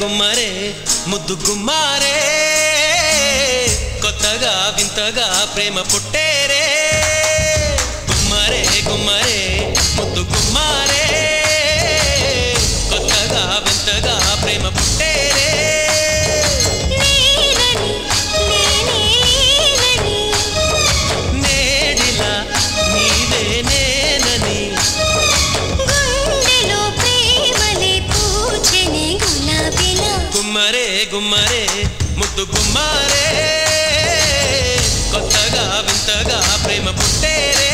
గుమ్మరే ముద్దు గుమ్మారే కొత్తగా వింతగా ప్రేమ పుట్టేరే గుమ్మరే గుమ్మరే ముద్దు గుమ్మారే కొత్తగా వింతగా ప్రేమ పుట్టేరే నేడిలా నీవే నేనని గుమ్మరే గుమ్మరే ముద్దు గుమ్మారే కొత్తగా వింతగా ప్రేమ పుట్టేరే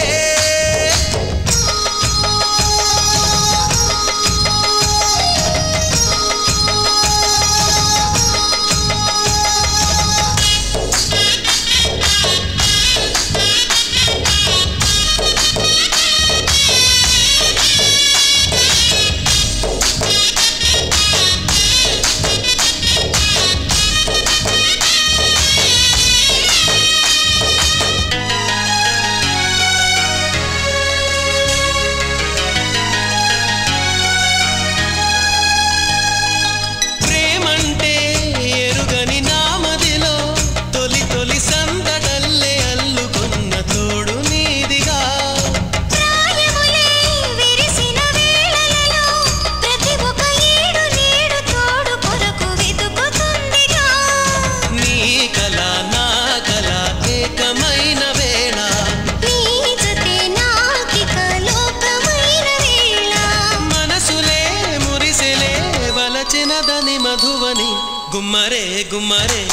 మధువని గుమ్మరే గుమ్మరే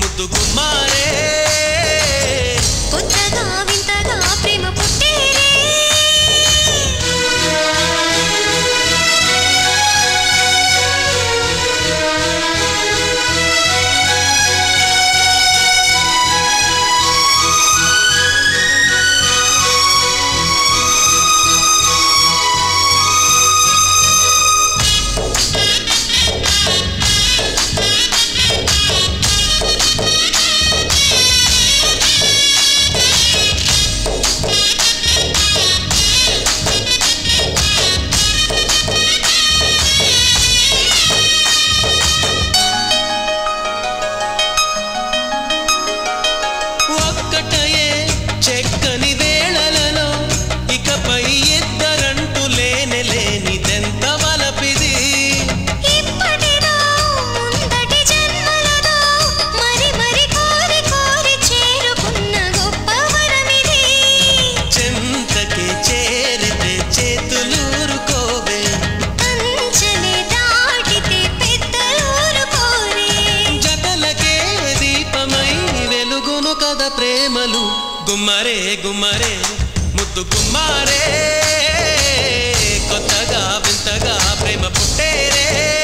ముద్దు గుమ్మారే కొత్తగా వింతగా ప్రేమ పుట్టేరే ప్రేమలు గుమ్మరే గుమ్మరే ముద్దు గుమ్మారే కొత్తగా వింతగా ప్రేమ పుట్టేరే